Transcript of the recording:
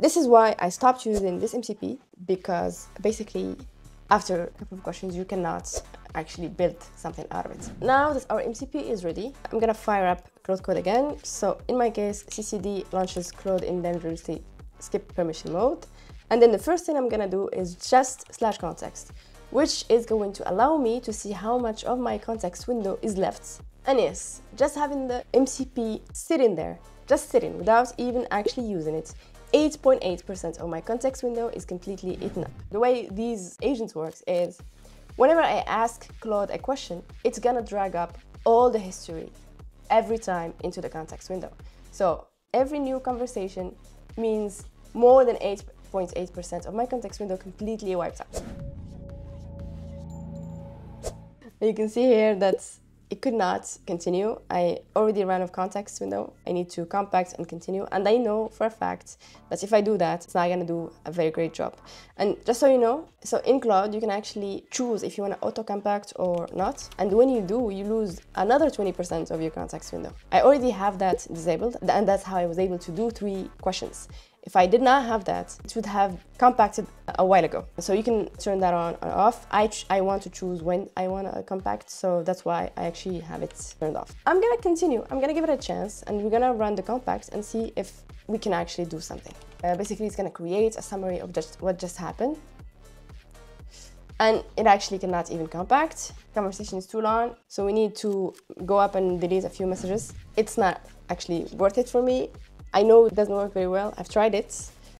This is why I stopped using this MCP, because basically after a couple of questions you cannot actually build something out of it. Now that our MCP is ready, I'm gonna fire up Claude Code again. So in my case, CCD launches Claude in dangerously skip permission mode. And then the first thing I'm gonna do is just /context, which is going to allow me to see how much of my context window is left. And yes, just having the MCP sitting there, just sitting without even actually using it, 8.8% of my context window is completely eaten up. The way these agents works is whenever I ask Claude a question, it's gonna drag up all the history every time into the context window. So every new conversation means more than 8.8% of my context window completely wiped out. You can see here that it could not continue. I already ran out of context window. I need to compact and continue. And I know for a fact that if I do that, it's not gonna do a very great job. And just so you know, so in Claude, you can actually choose if you wanna auto compact or not. And when you do, you lose another 20% of your context window. I already have that disabled, and that's how I was able to do 3 questions. If I did not have that, it would have compacted a while ago. So you can turn that on or off. I want to choose when I want to compact, so that's why I actually have it turned off. I'm gonna continue, I'm gonna give it a chance, and we're gonna run the compact and see if we can actually do something. Basically, it's gonna create a summary of just what just happened. And it actually cannot even compact. Conversation is too long, so we need to go up and delete a few messages. It's not actually worth it for me. I know it doesn't work very well, I've tried it.